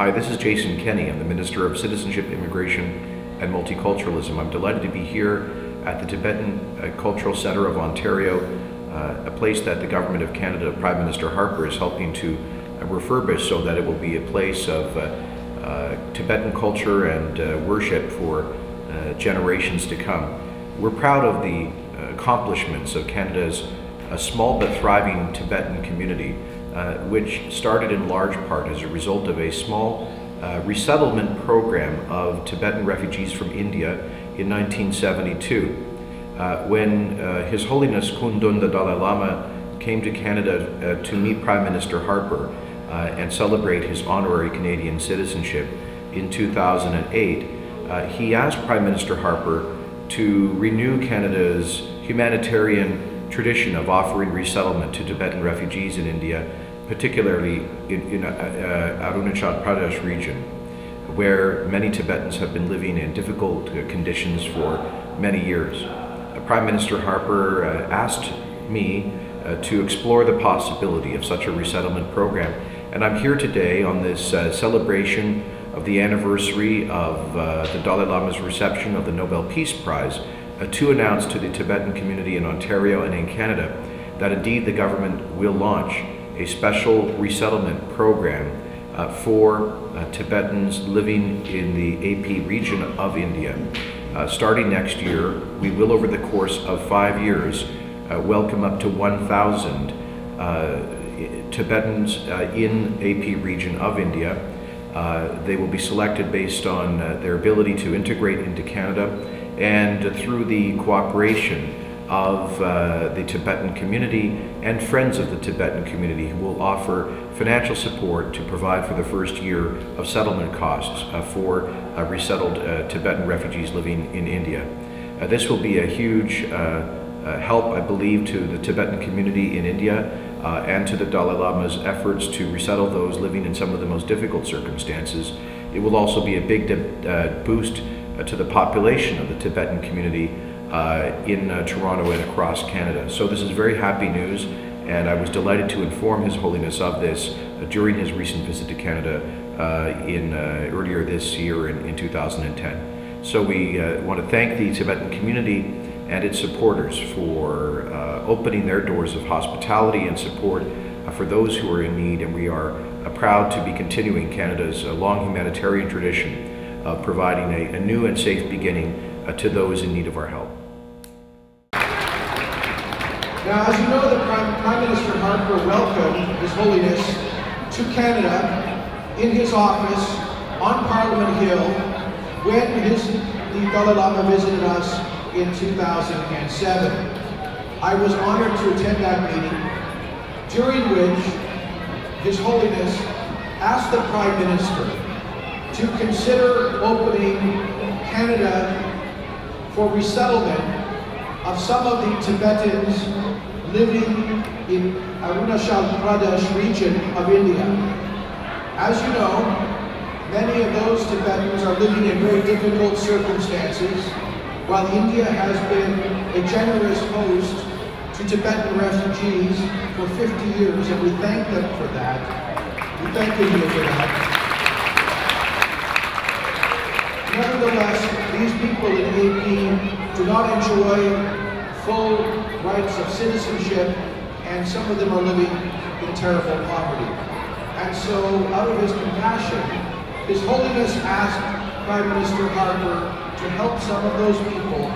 Hi, this is Jason Kenney. I'm the Minister of Citizenship, Immigration and Multiculturalism. I'm delighted to be here at the Tibetan Cultural Centre of Ontario, a place that the Government of Canada, Prime Minister Harper, is helping to refurbish so that it will be a place of Tibetan culture and worship for generations to come. We're proud of the accomplishments of Canada's small but thriving Tibetan community, which started in large part as a result of a small resettlement program of Tibetan refugees from India in 1972. When His Holiness Khundun the Dalai Lama came to Canada to meet Prime Minister Harper and celebrate his honorary Canadian citizenship in 2008, he asked Prime Minister Harper to renew Canada's humanitarian tradition of offering resettlement to Tibetan refugees in India, particularly in Arunachal Pradesh region, where many Tibetans have been living in difficult conditions for many years. Prime Minister Harper asked me to explore the possibility of such a resettlement program, and I'm here today on this celebration of the anniversary of the Dalai Lama's reception of the Nobel Peace Prize to announce to the Tibetan community in Ontario and in Canada that indeed the government will launch a special resettlement program for Tibetans living in the AP region of India. Starting next year, we will, over the course of 5 years, welcome up to 1,000 Tibetans in AP region of India. They will be selected based on their ability to integrate into Canada and through the cooperation of the Tibetan community and friends of the Tibetan community, who will offer financial support to provide for the first year of settlement costs for resettled Tibetan refugees living in India. This will be a huge help, I believe, to the Tibetan community in India, and to the Dalai Lama's efforts to resettle those living in some of the most difficult circumstances. It will also be a big boost to the population of the Tibetan community in Toronto and across Canada. So this is very happy news, and I was delighted to inform His Holiness of this during his recent visit to Canada earlier this year in 2010. So we want to thank the Tibetan community and its supporters for opening their doors of hospitality and support for those who are in need, and we are proud to be continuing Canada's long humanitarian tradition of providing a new and safe beginning to those in need of our help. Now, as you know, the Prime Minister Harper welcomed His Holiness to Canada in his office on Parliament Hill when the Dalai Lama visited us in 2007. I was honored to attend that meeting, during which His Holiness asked the Prime Minister to consider opening Canada for resettlement of some of the Tibetans living in Arunachal Pradesh region of India. As you know, many of those Tibetans are living in very difficult circumstances, while India has been a generous host to Tibetan refugees for 50 years, and we thank them for that. We thank India for that. Nevertheless, these people in AP do not enjoy full rights of citizenship, and some of them are living in terrible poverty. And so, out of his compassion, His Holiness asked Prime Minister Harper to help some of those people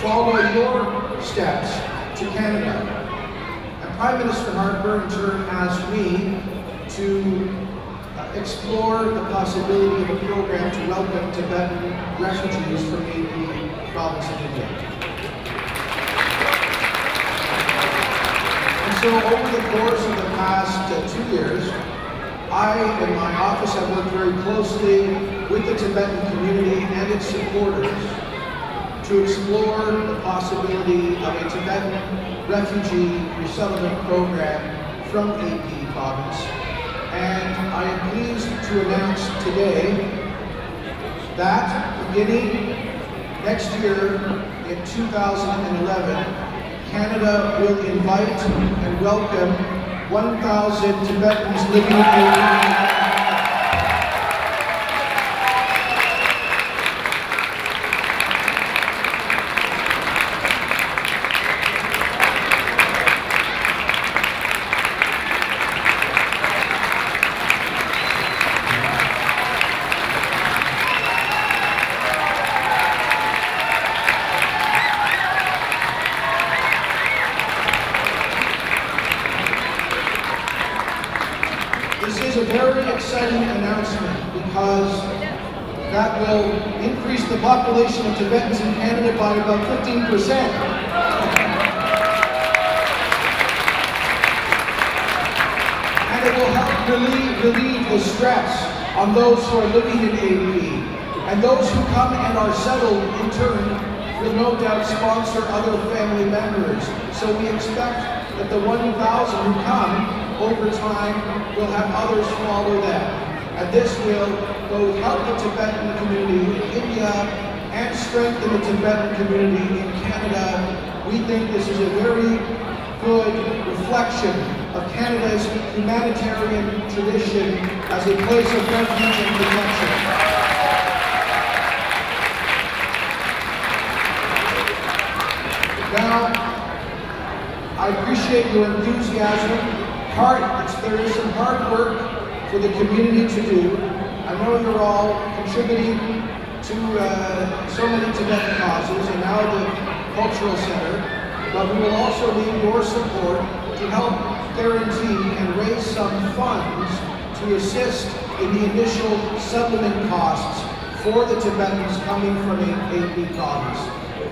follow your steps to Canada. And Prime Minister Harper in turn asked me to explore the possibility of a program to welcome Tibetan refugees from AP province of India. And so over the course of the past 2 years, I and my office have worked very closely with the Tibetan community and its supporters to explore the possibility of a Tibetan refugee resettlement program from AP province. And I am pleased to announce today that beginning next year in 2011, Canada will invite and welcome 1,000 Tibetans living in This is a very exciting announcement because that will increase the population of Tibetans in Canada by about 15%. And it will help relieve the stress on those who are living in ADP. And those who come and are settled, in turn, will no doubt sponsor other family members. So we expect that the 1,000 who come, over time, will have others follow them. And this will both help the Tibetan community in India and strengthen the Tibetan community in Canada. We think this is a very good reflection of Canada's humanitarian tradition as a place of refuge and protection. Now, I appreciate your enthusiasm. There is some hard work for the community to do. I know you're all contributing to so many Tibetan causes and now the cultural center, but we will also need your support to help guarantee and raise some funds to assist in the initial settlement costs for the Tibetans coming from ADP province.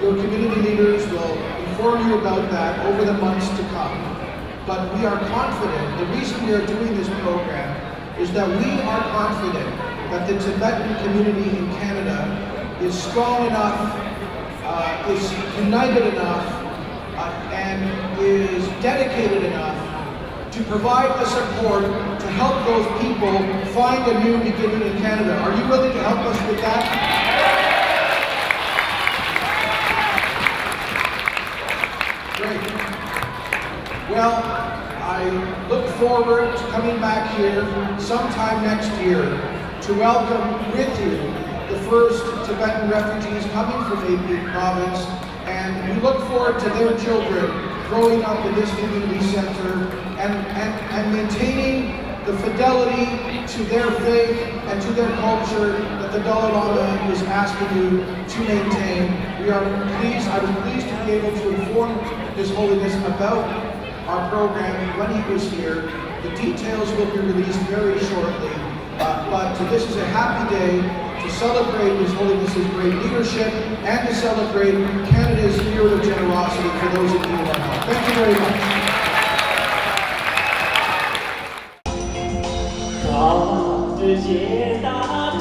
Your community leaders will inform you about that over the months to come. But we are confident, the reason we are doing this program is that we are confident that the Tibetan community in Canada is strong enough, is united enough, and is dedicated enough to provide the support to help those people find a new beginning in Canada. Are you willing to help us with that? Great. Well, I look forward to coming back here sometime next year to welcome with you the first Tibetan refugees coming from ADP province, and we look forward to their children growing up in this community center and maintaining the fidelity to their faith and to their culture that the Dalai Lama is asking you to maintain. I was pleased to be able to inform His Holiness about our program when he was here. The details will be released very shortly, but this is a happy day to celebrate His Holiness's great leadership and to celebrate Canada's year of generosity for those of you who are not. Thank you very much.